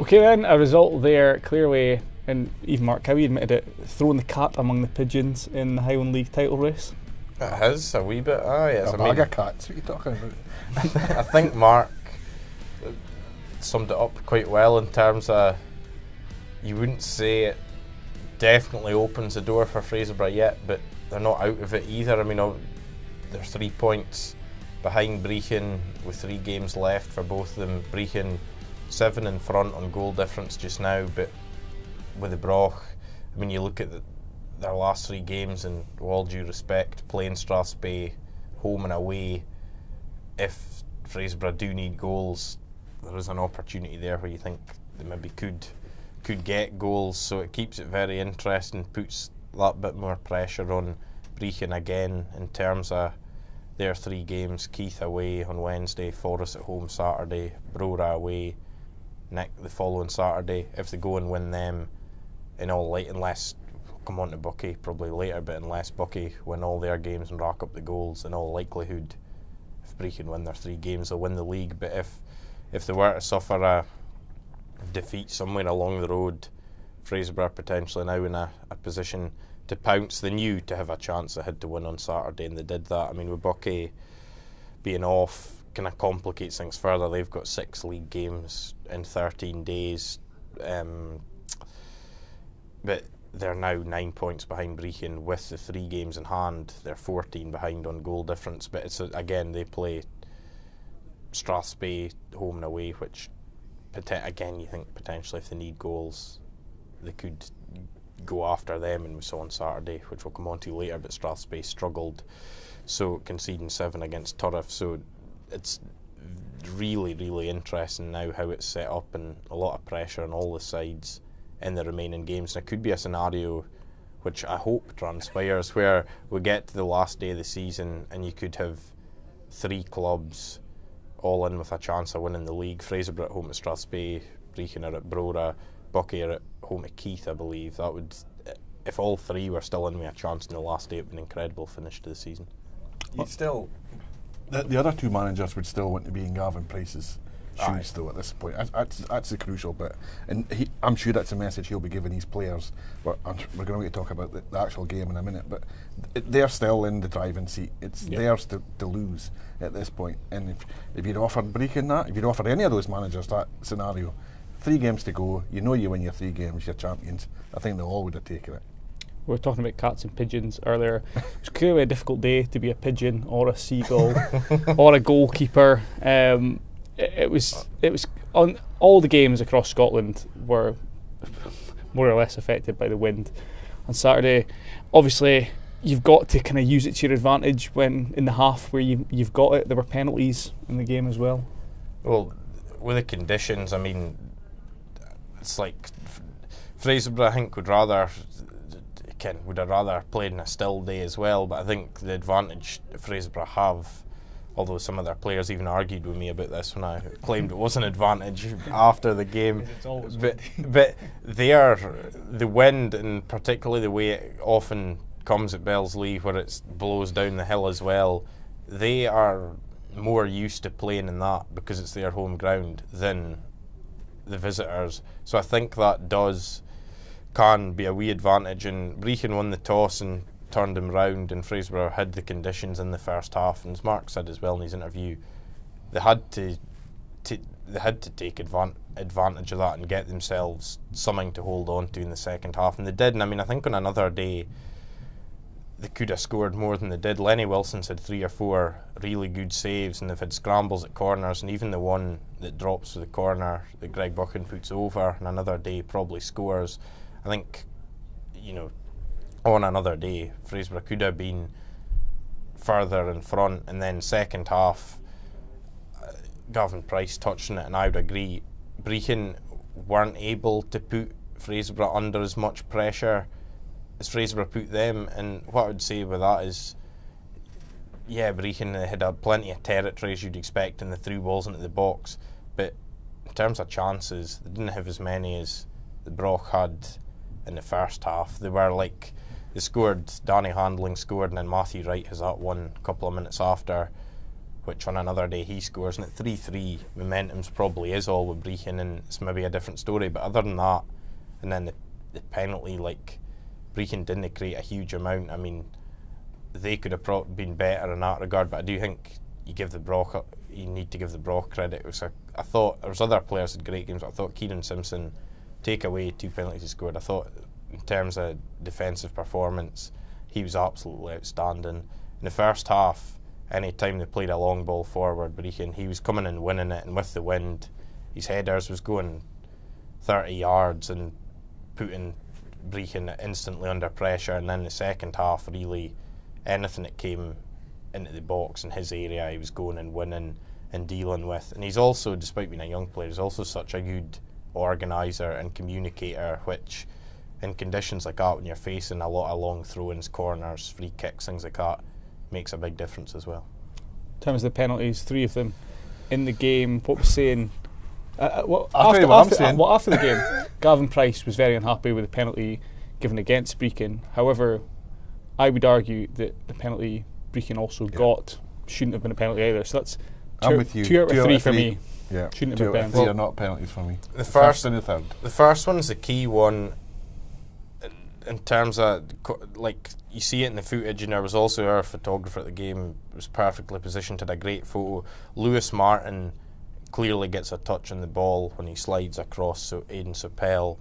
Okay then, a result there clearly, and even Mark Cowie admitted it, throwing the cat among the pigeons in the Highland League title race. It has a wee bit, aye. It's a bag of cats, what are you talking about? I think Mark summed it up quite well in terms of, you wouldn't say it definitely opens the door for Fraserburgh yet, but they're not out of it either. I mean, they're 3 points behind Brechin with 3 games left for both of them. Brechin 7 in front on goal difference just now, but with the Broch, I mean, you look at their last 3 games, and with all due respect, playing Strathspey, home and away, if Fraserburgh do need goals, there is an opportunity there where you think they maybe could get goals, so it keeps it very interesting, puts that bit more pressure on Brechin again in terms of their 3 games, Keith away on Wednesday, Forrest at home Saturday, Brora away the following Saturday. If they go and win them, in all light, unless, we'll come on to Buckie probably later, but unless Buckie win all their games and rack up the goals, in all likelihood, if Brechin win their 3 games, they'll win the league. But if they were to suffer a defeat somewhere along the road, Fraserburgh potentially now in a position to pounce. They knew to have a chance they had to win on Saturday, and they did that. I mean, with Buckie being off, kind of complicates things further. They've got 6 league games in 13 days, but they're now 9 points behind Brechin with the 3 games in hand. They're 14 behind on goal difference, but it's again, they play Strathspey home and away, which again, you think potentially if they need goals, they could go after them, and we saw on Saturday, which we'll come on to later, but Strathspey struggled, so conceding 7 against Turriff. So it's really, really interesting now how it's set up, and a lot of pressure on all the sides in the remaining games. And it could be a scenario which I hope transpires where we get to the last day of the season and you could have 3 clubs all in with a chance of winning the league. Fraserburgh at home at Strathspey, Brechin are at Brora, Buckie are at home at Keith, I believe. That would, if all 3 were still in with a chance in the last day, it would be an incredible finish to the season. You'd still, the other 2 managers would still want to be in Gavin Price's shoes, though, at this point. That's the crucial bit. And I'm sure that's a message he'll be giving his players. We're going to talk about the actual game in a minute, but they're still in the driving seat. It's theirs to lose at this point. And if you'd offered Brechin that, if you'd offered any of those managers that scenario, 3 games to go, you know you win your 3 games, you're champions. I think they all would have taken it. We were talking about cats and pigeons earlier. It's clearly a difficult day to be a pigeon or a seagull or a goalkeeper. It was on all the games across Scotland were more or less affected by the wind on Saturday. Obviously, you've got to kind of use it to your advantage when in the half where you've got it. There were penalties in the game as well. Well, with the conditions, I mean, it's like Fraserburgh, I think, would have rather played in a still day as well, but I think the advantage Fraserburgh have, although some of their players even argued with me about this when I claimed it was an advantage after the game, but the wind, and particularly the way it often comes at Bellslea where it blows down the hill as well, they are more used to playing in that because it's their home ground than the visitors. So I think that can be a wee advantage, and Brechin won the toss and turned him round, and Fraserburgh had the conditions in the first half, and as Mark said as well in his interview, they had to take advantage of that and get themselves something to hold on to in the second half, and they did. And I mean, I think on another day they could have scored more than they did. Lenny Wilson's had 3 or 4 really good saves, and they've had scrambles at corners, and even the one that drops to the corner that Greg Buchan puts over on another day probably scores. I think, you know, on another day, Fraserburgh could have been further in front, and then second half, Gavin Price touched on it, and I would agree, Brechin weren't able to put Fraserburgh under as much pressure as Fraserburgh put them. And what I would say with that is, yeah, Brechin had plenty of territory as you'd expect, and they threw balls into the box, but in terms of chances, they didn't have as many as the Broch had in the first half. They were like, they scored, Danny Handling scored, and then Matthew Wright has that one a couple of minutes after, which on another day he scores, and at 3-3 momentum's probably is all with Brechin, and it's maybe a different story, but other than that, and then the penalty, like, Brechin didn't create a huge amount. I mean, they could have probably been better in that regard, but I do think you need to give the Brock credit. I thought there was other players had great games. I thought Kieran Simpson, take away 2 penalties he scored. I thought in terms of defensive performance, he was absolutely outstanding. In the first half, any time they played a long ball forward, Brechin, he was coming and winning it, and with the wind, his headers was going 30 yards and putting Brechin instantly under pressure. And then the second half, really, anything that came into the box in his area, he was going and winning and dealing with. And he's also, despite being a young player, he's also such a good organiser and communicator, which in conditions like that, when you're facing a lot of long throw-ins, corners, free kicks, things like that, makes a big difference as well. In terms of the penalties, 3 of them in the game, what we're saying, after the game, Gavin Price was very unhappy with the penalty given against Brechin. However, I would argue that the penalty Brechin also got shouldn't have been a penalty either. So that's 2 out of 3 for me. Yeah, shouldn't have been. 2 out of 3 are not penalties for me. The first and the third. The first one's the key one in terms of, like, you see it in the footage, and there was also our photographer at the game, was perfectly positioned, had a great photo. Lewis Martin clearly gets a touch on the ball when he slides across, so Aiden Sopel.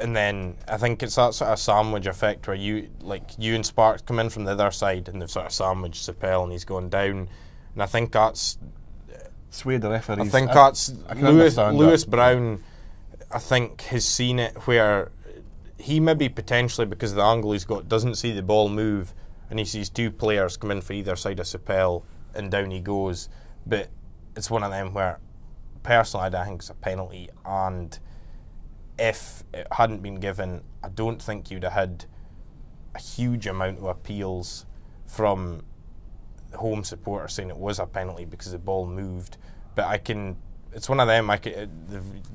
And then I think it's that sort of sandwich effect where you and Sparks come in from the other side and they've sort of sandwiched Sopel and he's going down. And I think that's swayed the referees. I think that's Lewis Brown. I think has seen it where he maybe potentially, because of the angle he's got, doesn't see the ball move, and he sees 2 players come in for either side of Sopel and down he goes. But it's one of them where personally I don't think it's a penalty, and if it hadn't been given, I don't think you'd have had a huge amount of appeals from home supporters saying it was a penalty because the ball moved. But it's one of them, the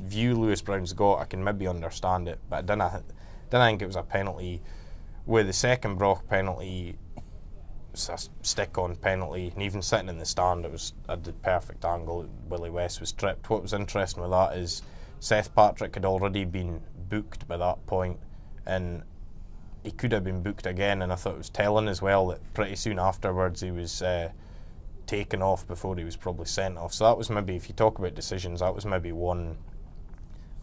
view Lewis Brown's got, I can maybe understand it, but I didn't think it was a penalty. With the second Brock penalty, it's a stick-on penalty, and even sitting in the stand, it was at the perfect angle. Willie West was tripped. What was interesting with that is Seth Patrick had already been booked by that point, and he could have been booked again, and I thought it was telling as well that pretty soon afterwards he was taken off before he was probably sent off. So that was maybe, if you talk about decisions, that was maybe one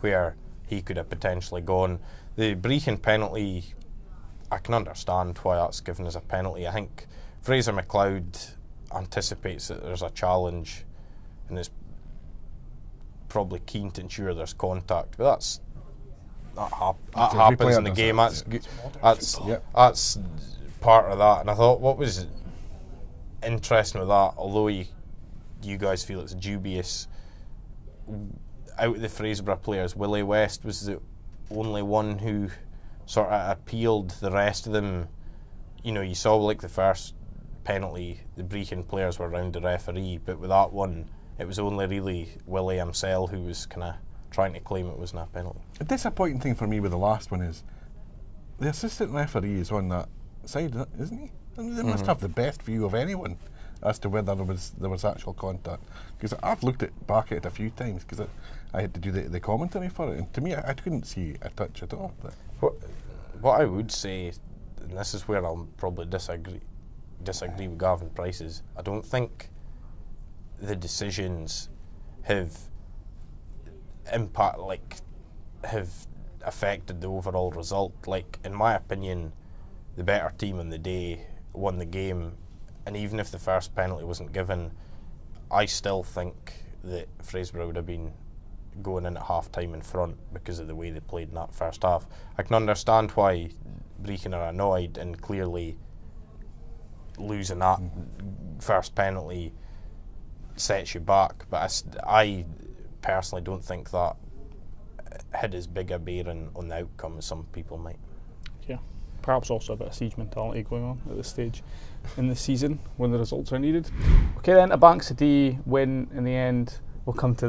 where he could have potentially gone. The Brechin penalty, I can understand why that's given as a penalty. I think Fraser McLeod anticipates that there's a challenge and it's probably keen to ensure there's contact, but that happens in the game. That's part of that. And I thought what was interesting with that, although you guys feel it's dubious, out of the Fraserburgh players, Willie West was the only one who sort of appealed. The rest of them, you know, you saw like the first penalty, the Brechin players were round the referee, but with that one, it was only really Willie himself who was kind of trying to claim it wasn't a penalty. A disappointing thing for me with the last one is the assistant referee is on that side, isn't he? They must have the best view of anyone as to whether there was actual contact. Because I've looked back at it a few times because I had to do the commentary for it, and to me I couldn't see a touch at all. What I would say, and this is where I'll probably disagree with Gavin Price, is I don't think the decisions have affected the overall result. Like, in my opinion, the better team on the day won the game, and even if the first penalty wasn't given, I still think that Fraserburgh would have been going in at half time in front because of the way they played in that first half. I can understand why Brechin are annoyed, and clearly losing that first penalty sets you back, but I personally don't think that had as big a bearing on the outcome as some people might. Yeah, perhaps also a bit of siege mentality going on at this stage in the season when the results are needed. Okay, then a Banks o' Dee win in the end. We'll come to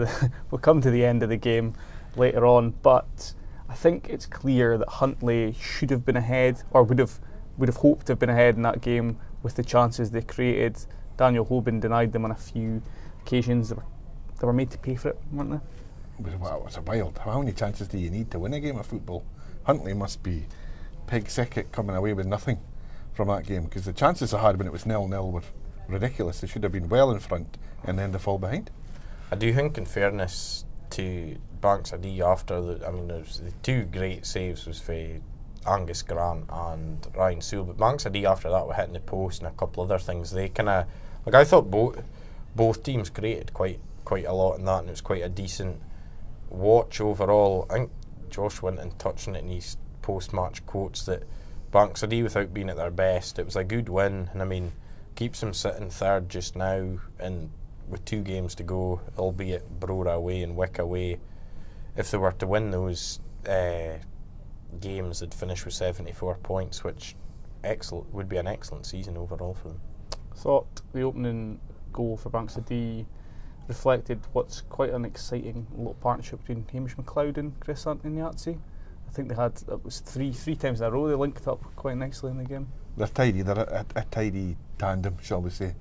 the end of the game later on, but I think it's clear that Huntley should have been ahead, or would have hoped to have been ahead in that game with the chances they created. Daniel Hoban denied them on a few occasions. They were made to pay for it, weren't they? It was wild. How many chances do you need to win a game of football? Huntley must be pig sick at coming away with nothing from that game, because the chances they had when it was 0-0 were ridiculous. They should have been well in front and then they fall behind. I do think, in fairness to Banks o' Dee, after the, I mean, the two great saves was for Angus Grant and Ryan Sewell, but Banks o' Dee after that were hitting the post and a couple other things. They kind of, like, I thought both teams created quite a lot in that, and it was quite a decent watch overall. I think Josh went and touched on it in his post-match quotes that Banks o' Dee, without being at their best, it was a good win, and I mean, keeps them sitting third just now, and with two games to go, albeit Brora away and Wick away. If they were to win those games, they'd finish with 74 points, which would be an excellent season overall for them. I thought the opening goal for Banks o' Dee reflected what's quite an exciting little partnership between Hamish McLeod and Chris Antoniazzi. I think they had, it was three times in a row, they linked up quite nicely in the game. They're tidy, they're a tidy tandem, shall we say.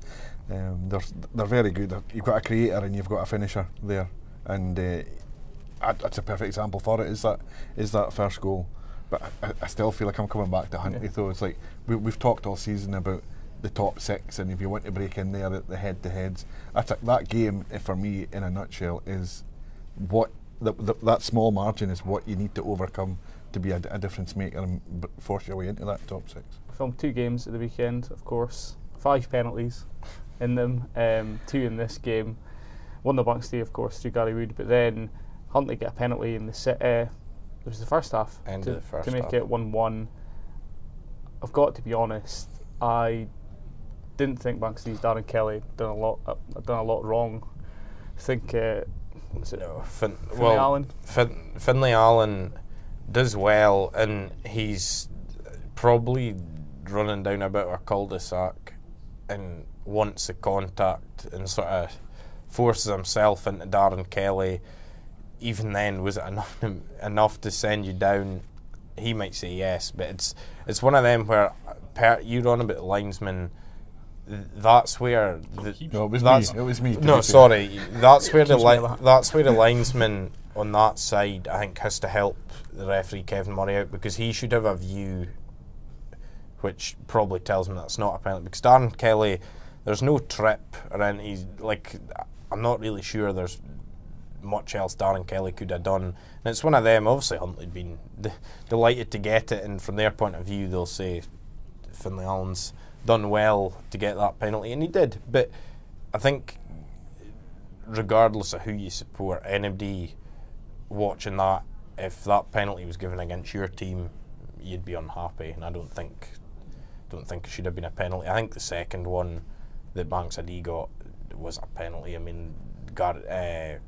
They're very good. You've got a creator and you've got a finisher there, and that's a perfect example for it, is that first goal. But I still feel like I'm coming back to Huntley, though. It's like we've talked all season about the top six, and if you want to break in there at the head-to-heads, that game, for me, in a nutshell, is what that small margin is what you need to overcome to be a difference maker and force your way into that top six. We filmed two games at the weekend, of course, 5 penalties in them, 2 in this game, 1 the Banks o' Dee, of course, through Gary Wood, but then Huntley get a penalty in the it was the first half to make it 1-1. I've got to be honest, I didn't think Banks o' Dee's Darren Kelly done a lot wrong. I think Finlay Allen does well, and he's probably running down a bit of a cul-de-sac and wants the contact and sort of forces himself into Darren Kelly. Even then, was it enough to send you down? He might say yes, but it's one of them where you're on about linesman. That's where it was me. No, sorry. That's where the linesman on that side, I think, has to help the referee Kevin Murray out, because he should have a view, which probably tells him that's not a penalty. Because Darren Kelly, there's no trip around. He's like, I'm not really sure there's much else Darren Kelly could have done, and it's one of them. Obviously Huntley had been delighted to get it, and from their point of view they'll say Finlay Allen's done well to get that penalty, and he did. But I think regardless of who you support, anybody watching that, if that penalty was given against your team, you'd be unhappy, and I don't think it should have been a penalty. I think the second one that Banks o' Dee got was a penalty. I mean, Gary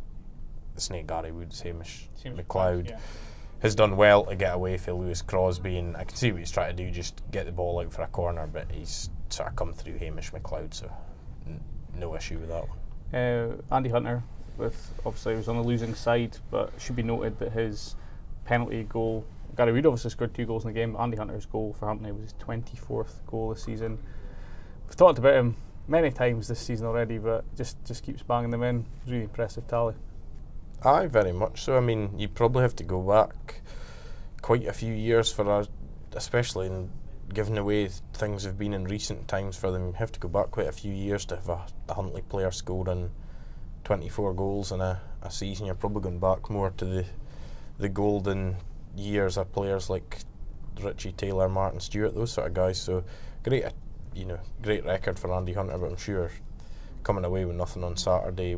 Woods, Hamish McLeod, has done well to get away for Lewis Crosby, and I can see what he's trying to do, just get the ball out for a corner, but he's sort of come through Hamish McLeod, so no issue with that one. Andy Hunter, obviously he was on the losing side, but it should be noted that his penalty goal, Gary Wood obviously scored 2 goals in the game, but Andy Hunter's goal for Huntley was his 24th goal this season. We've talked about him many times this season already, but just keeps banging them in. Really impressive tally. Aye, very much so. I mean, you probably have to go back quite a few years for us, especially in given the way things have been in recent times for them, you have to go back quite a few years to have a Huntley player scoring 24 goals in a season. You're probably going back more to the golden years of players like Richie Taylor, Martin Stewart, those sort of guys. So great record for Andy Hunter, but I'm sure coming away with nothing on Saturday,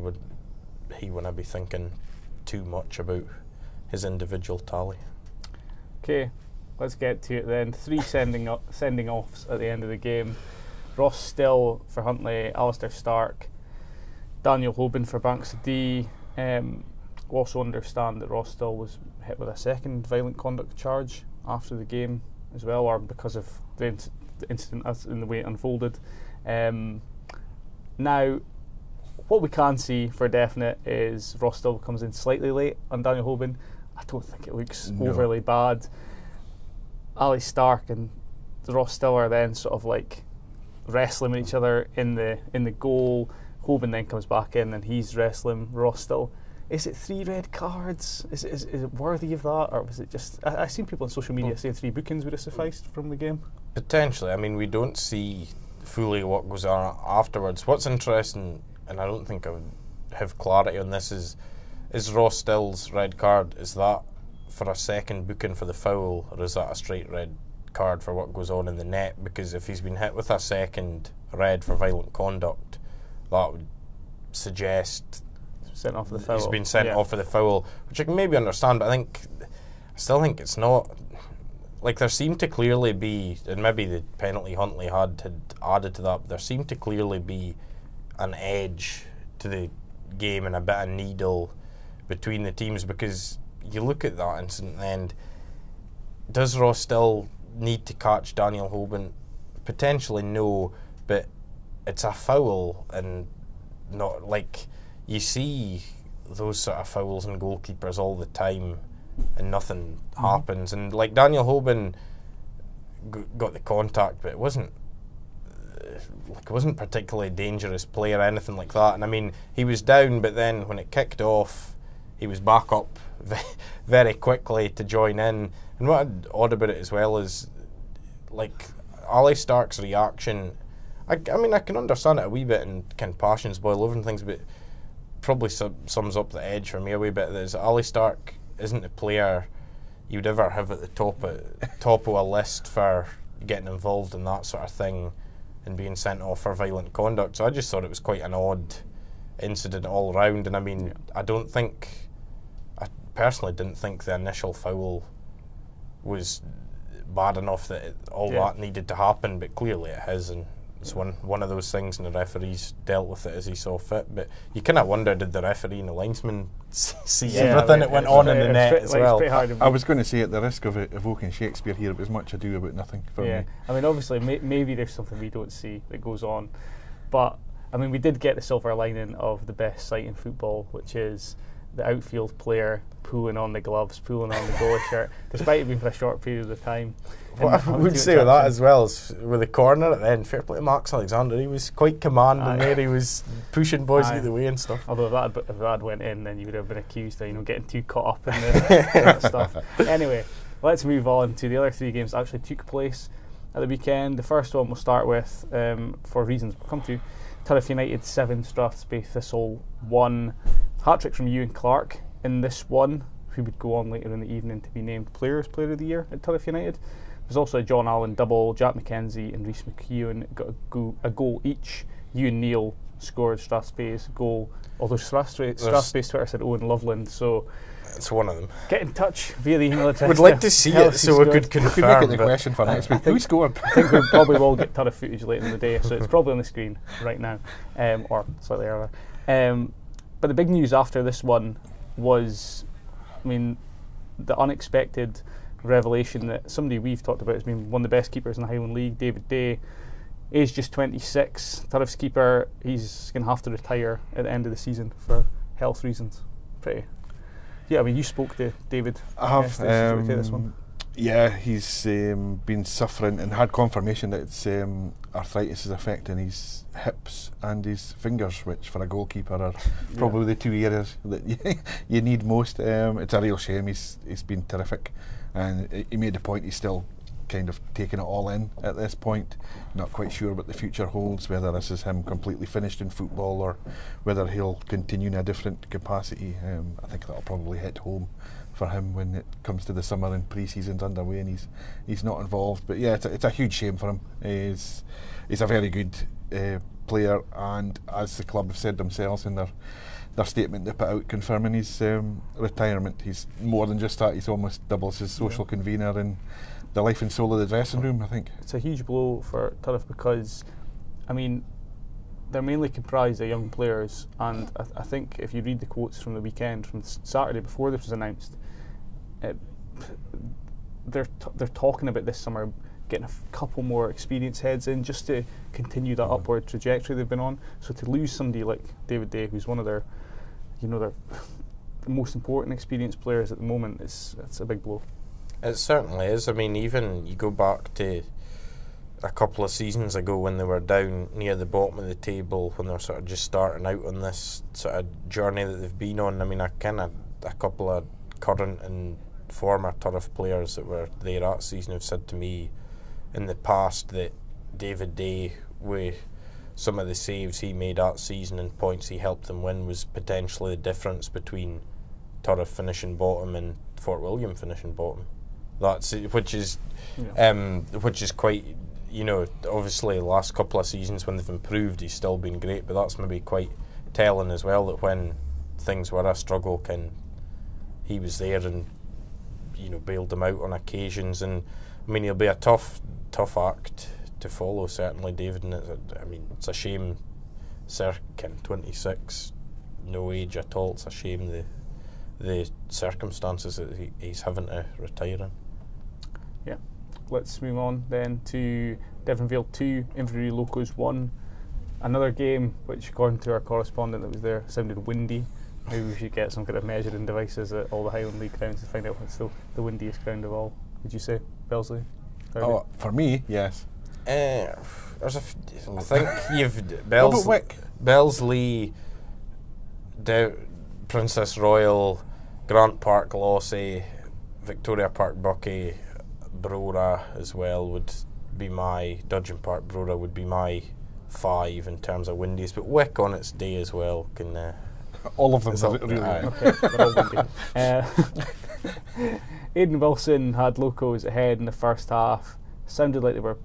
he wouldn't be thinking too much about his individual tally. Okay, let's get to it then. 3 sending offs at the end of the game. Ross Still for Huntley, Alistair Stark, Daniel Hoban for Banks o' Dee. We also understand that Ross Still was hit with a second violent conduct charge after the game as well, or because of the incident as in the way it unfolded. Now, what we can see for definite is Ross Still comes in slightly late on Daniel Hoban. I don't think it looks overly bad. Ali Stark and Ross Still are then sort of like wrestling with each other in the goal. Hoban then comes back in and he's wrestling Ross Still. Is it 3 red cards? Is it worthy of that, or was it just? I've seen people on social media saying 3 bookings would have sufficed from the game. Potentially. I mean, we don't see fully what goes on afterwards. What's interesting, and I don't think I would have clarity on this, is Ross Still's red card, is that for a second booking for the foul, or is that a straight red card for what goes on in the net? Because if he's been hit with a second red for violent conduct, that would suggest sent off for the foul. He's been sent off for the foul, which I can maybe understand, but I still think it's not. Like, there seemed to clearly be, and maybe the penalty Huntley had added to that, but there seemed to clearly be an edge to the game and a bit of needle between the teams, because you look at that incident and does Ross Still need to catch Daniel Hoban? Potentially no, but it's a foul, and not like you see those sort of fouls and goalkeepers all the time, and nothing happens. And like, Daniel Hoban got the contact, but it wasn't particularly a dangerous play or anything like that. And I mean, he was down, but then when it kicked off, he was back up very quickly to join in. And what I'd odd about it as well is, like, Ali Stark's reaction. I mean, I can understand it a wee bit, and can passions boil over and things, but probably sums up the edge for me a wee bit. There's Ali Stark isn't a player you'd ever have at the top of a list for getting involved in that sort of thing and being sent off for violent conduct. So I just thought it was quite an odd incident all round. And I mean, I personally didn't think the initial foul was bad enough that that needed to happen, but clearly it has, and it's one of those things, and the referee's dealt with it as he saw fit. But you kind of wonder, did the referee and the linesman see everything that went on in the net as well? I was going to say, at the risk of evoking Shakespeare here, it was much ado about nothing for me. I mean, obviously, maybe there's something we don't see that goes on, but I mean, we did get the silver lining of the best sight in football, which is the outfield player pulling on the gloves, pulling on the goalie shirt, despite it being for a short period of time. What I would say with that as well is, with the corner at the end, fair play to Max Alexander, he was quite commanding there, he was pushing boys either way and stuff. Although if that went in, then you would have been accused of, you know, getting too caught up in that stuff. Anyway, let's move on to the other 3 games that actually took place at the weekend. The first one we'll start with, for reasons we'll come to, Turriff United 7, Strathspey Thistle 1. Hat-trick from Ewan Clark in this one, who would go on later in the evening to be named Players' Player of the Year at Turriff United. There's also a John Allen double. Jack McKenzie and Rhys McEwan got a goal each. Ewan Neal scored Strathspey's goal, although Strathspey's Twitter said Owen Loveland, so it's one of them. Get in touch via the email address. We'd like to see it so we could confirm. We could make it the question for next week. Who scored? I think we probably will get Turriff footage later in the day, so it's probably on the screen right now, or slightly earlier. But the big news after this one was, I mean, the unexpected revelation that somebody we've talked about has been one of the best keepers in the Highland League, David Day. Age just 26, Turriff's keeper. He's going to have to retire at the end of the season for health reasons. Pretty. Yeah, I mean, you spoke to David. I have. This one. Yeah, he's been suffering and had confirmation that it's arthritis is affecting his hips and his fingers, which for a goalkeeper are probably the 2 areas that you need most. It's a real shame. He's been terrific, and he made the point he's still kind of taking it all in at this point. Not quite sure what the future holds, whether this is him completely finished in football or whether he'll continue in a different capacity. I think that'll probably hit home for him when it comes to the summer and pre-season's underway and he's not involved. But yeah, it's a huge shame for him. He's a very good player, and as the club have said themselves in their statement they put out confirming his retirement, he's more than just that. He's almost doubles his social convener and the life and soul of the dressing room, I think. It's a huge blow for Turriff because, I mean, they're mainly comprised of young players, and I think if you read the quotes from the weekend, from Saturday before this was announced, they're talking about this summer getting a couple more experienced heads in just to continue that upward trajectory they've been on. So to lose somebody like David Day, who's one of their, you know, their the most important experienced players at the moment, it's a big blow. It certainly is. I mean, even you go back to a couple of seasons ago when they were down near the bottom of the table, when they're sort of just starting out on this sort of journey that they've been on. I mean, I kind of a couple of current and former Turf players that were there that season have said to me in the past that David Day, with some of the saves he made that season and points he helped them win, was potentially the difference between Turf finishing bottom and Fort William finishing bottom. That's which is quite, you know, obviously the last couple of seasons when they've improved he's still been great, but that's maybe quite telling as well, that when things were a struggle, he was there and, you know, bailed them out on occasions. And I mean, he'll be a tough act to follow, certainly, David, and it's a shame circa 26, no age at all. It's a shame the circumstances that he's having to retire in. Yeah, let's move on then to Deveronvale 2, Inverary Locos 1. Another game which, according to our correspondent that was there, sounded windy. Maybe we should get some kind of measuring devices at all the Highland League grounds to find out what's the windiest ground of all. Would you say, Bellslea? Oh, for me, yes. I think you've Bellslea, Princess Royal, Grant Park, Lossie, Victoria Park, Buckie, Brora as well would be my Dudgeon Park. Brora would be my 5 in terms of windies, but Wick on its day as well can. All of them really. Okay, they're all windy. Aidan Wilson had Locos ahead in the first half. Sounded like they were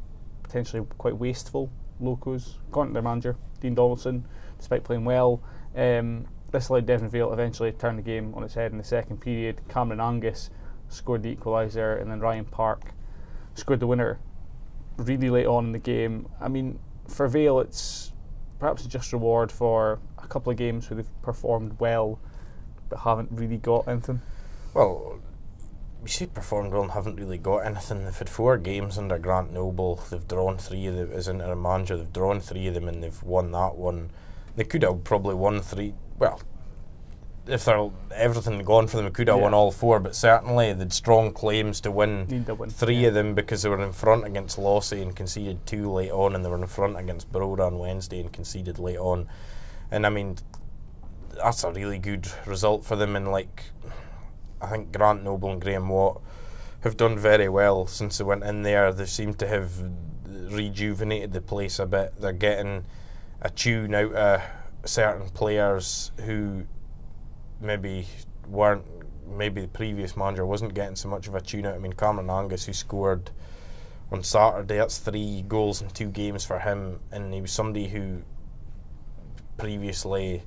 potentially quite wasteful, Locos, according to their manager, Dean Donaldson, despite playing well. This allowed Deveronvale eventually turn the game on its head in the second period. Cameron Angus scored the equaliser, and then Ryan Park scored the winner really late on in the game. I mean, for Vale, it's perhaps a just reward for a couple of games where they've performed well but haven't really got anything. Well, we say performed well and haven't really got anything. They've had 4 games under Grant Noble. They've drawn 3 of them as interim manager. They've drawn 3 of them and they've won that one. They could have probably won 3. Well, if everything had gone for them, they could have won all 4, but certainly they'd strong claims to win 3 of them, because they were in front against Lossie and conceded 2 late on, and they were in front against Brora on Wednesday and conceded late on. And I mean, that's a really good result for them. And like, I think Grant Noble and Graham Watt have done very well since they went in there. They seem to have rejuvenated the place a bit. They're getting a tune out of certain players who maybe the previous manager wasn't getting so much of a tune out. I mean, Cameron Angus, who scored on Saturday, that's 3 goals in 2 games for him, and he was somebody who previously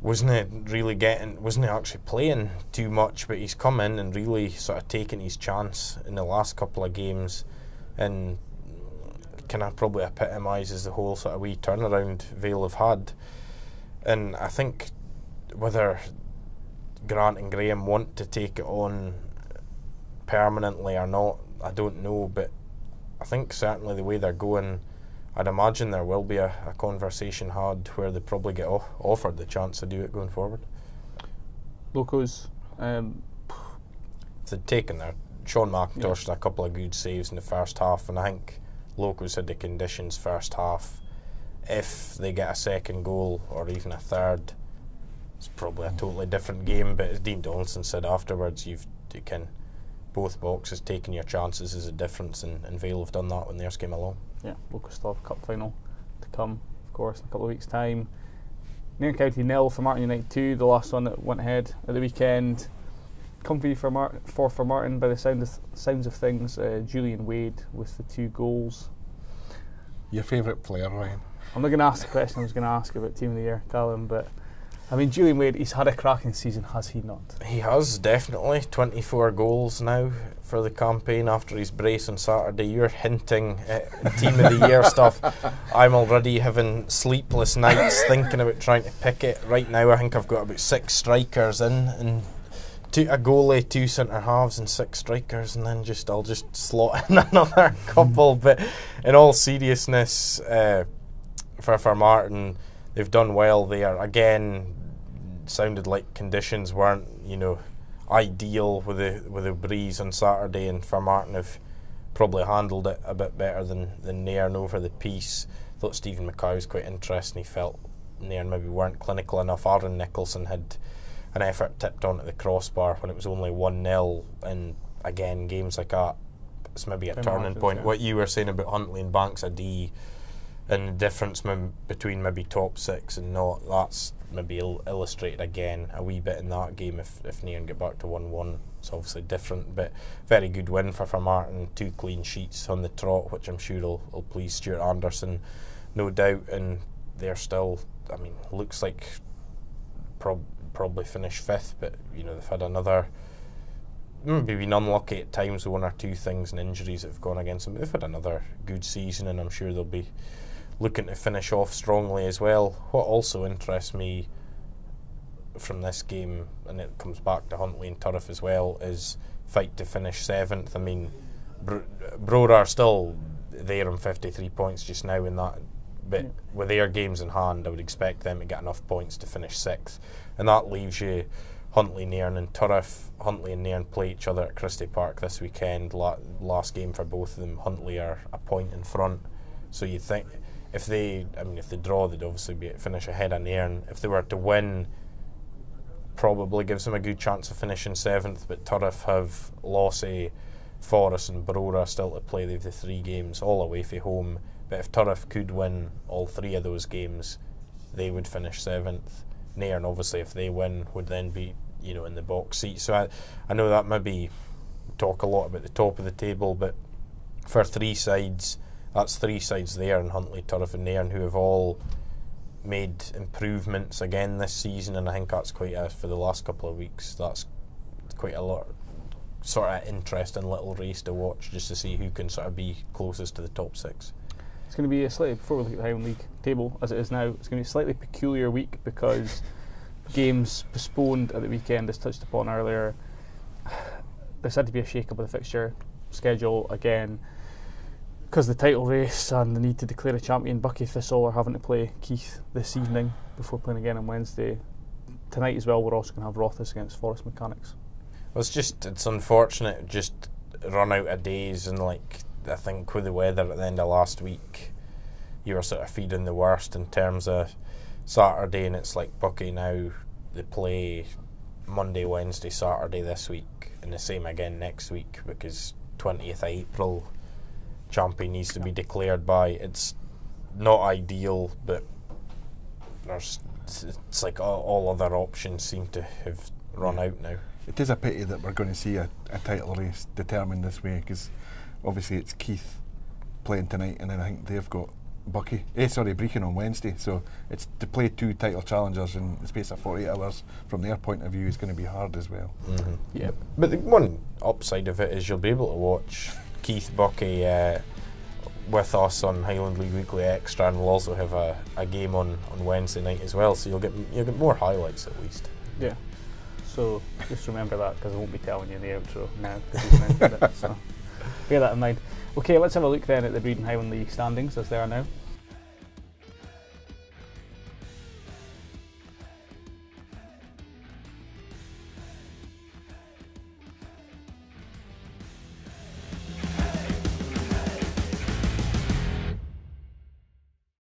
wasn't actually playing too much, but he's come in and really sort of taken his chance in the last couple of games, and kind of probably epitomises the whole sort of wee turnaround Vale have had. And I think whether Grant and Graham want to take it on permanently or not, I don't know, but I think certainly the way they're going, I'd imagine there will be a conversation had where they probably get offered the chance to do it going forward. Locos, they'd taken their Sean McIntosh had a couple of good saves in the first half, and I think Locos had the conditions first half. If they get a second goal or even a third, it's probably a totally different game. But as Dean Donaldson said afterwards, both boxes, taking your chances is a difference, and Vale have done that when theirs came along. Yeah, Locos still have a cup final to come, of course, in a couple of weeks' time. Nairn County 0 for Martin United 2, the last one that went ahead at the weekend. Comfy for Martin by the sounds of things. Julian Wade with the 2 goals. Your favourite player, Ryan? I'm not going to ask the question I was going to ask about Team of the Year, Callum, but I mean, Julian Wade, he's had a cracking season, has he not? He has, definitely. 24 goals now for the campaign after his brace on Saturday. You're hinting at Team of the Year stuff. I'm already having sleepless nights thinking about trying to pick it. Right now, I think I've got about 6 strikers in, and 2, a goalie, 2 centre-halves and 6 strikers, and then I'll just slot in another couple. But in all seriousness, for Martin, they've done well there. Again, sounded like conditions weren't, ideal with the breeze on Saturday, and for Martin have probably handled it a bit better than Nairn over the piece. Thought Stephen Mackay was quite interesting. He felt Nairn maybe weren't clinical enough. Aaron Nicholson had an effort tipped onto the crossbar when it was only 1-0, and again, games like that, it's maybe a turning point. Yeah. What you were saying about Huntley and Banks o' Dee, and the difference between maybe top six and not, that's maybe illustrated again a wee bit in that game. If Nairn get back to 1-1, it's obviously different, but very good win for Martin. 2 clean sheets on the trot, which I'm sure will please Stuart Anderson, no doubt. And they're still, I mean, looks like probably finish 5th, but you know, they've had another, maybe been unlucky at times with one or two things and injuries that have gone against them. They've had another good season, and I'm sure they'll be looking to finish off strongly as well. What also interests me from this game, and it comes back to Huntley and Turriff as well, is fight to finish 7th. I mean, Brora are still there on 53 points just now in that, but with their games in hand, I would expect them to get enough points to finish 6th, and that leaves you Huntley, Nairn and Turriff. Huntley and Nairn play each other at Christie Park this weekend, last game for both of them. Huntley are a point in front, so you'd think if they draw, they'd obviously finish ahead of Nairn. If they were to win, probably gives them a good chance of finishing 7th, but Turriff have Lossie, Forrest and Brora still to play. They've the 3 games all away from home, but if Turriff could win all 3 of those games, they would finish 7th. Nairn, obviously, if they win, would then be, you know, in the box seat. So I know that maybe talk a lot about the top of the table, but for 3 sides, that's 3 sides there in Huntley, Turriff and Nairn who have all made improvements again this season, and I think that's for the last couple of weeks, that's quite a lot sort of interesting little race to watch, just to see who can sort of be closest to the top 6. It's going to be a slightly, before we look at the Highland League table as it is now, it's going to be a slightly peculiar week because games postponed at the weekend, as touched upon earlier. There's had to be a shake-up of the fixture schedule again, because the title race and the need to declare a champion. Buckie Thistle are having to play Keith this evening before playing again on Wednesday. Tonight as well, we're also going to have Rothes against Forest Mechanics. Well, it's unfortunate, just run out of days, and like, I think with the weather at the end of last week, you were sort of feeding the worst in terms of Saturday, and it's like Buckie now, they play Monday, Wednesday, Saturday this week, and the same again next week, because 20th of April champion needs to be declared by. It's not ideal, but it's like all other options seem to have run out now. It is a pity that we're going to see a title race determined this way, because obviously it's Keith playing tonight, and then I think they've got Brechin on Wednesday, so it's to play 2 title challengers in the space of 48 hours from their point of view is going to be hard as well. Mm-hmm. Yeah, but the one upside of it is you'll be able to watch Keith Buckie with us on Highland League Weekly Extra, and we'll also have a game on Wednesday night as well, so you'll get more highlights at least. Yeah, so just remember that, because I won't be telling you in the outro now, so bear that in mind. Okay, let's have a look then at the Breedon Highland League standings as they are now.